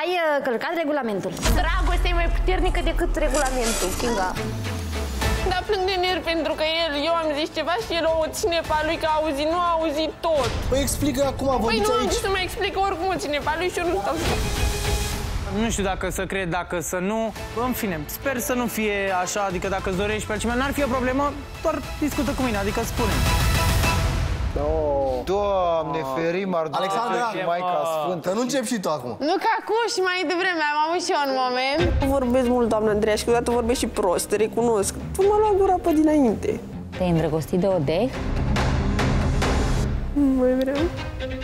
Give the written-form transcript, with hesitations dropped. Ai călcat regulamentul. Dragostea e mai puternică decât regulamentul, Kinga. Dar plâng de nervi pentru că eu am zis ceva și el o ține pe lui că a auzit, nu a auzit tot. Păi explică acum, vă aici. Păi nu am zis să mai explică oricum o ține pe lui și eu nu stau. Nu știu dacă să cred, dacă să nu. În fine, sper să nu fie așa, adică dacă îți dorești pe altcineva, n-ar fi o problemă, doar discută cu mine, adică spune-mi. Doamne, ferim, ar Alexandra, Maica Sfântă, nu încep și tu acum. Nu, că acum și mai devreme, am avut și eu un moment. Vorbesc mult, doamna Andreea, și câteodată vorbesc și prost, te recunosc. Tu m-a luat gura pe dinainte. Te-ai îndrăgostit de Odeh? Nu mai vreau.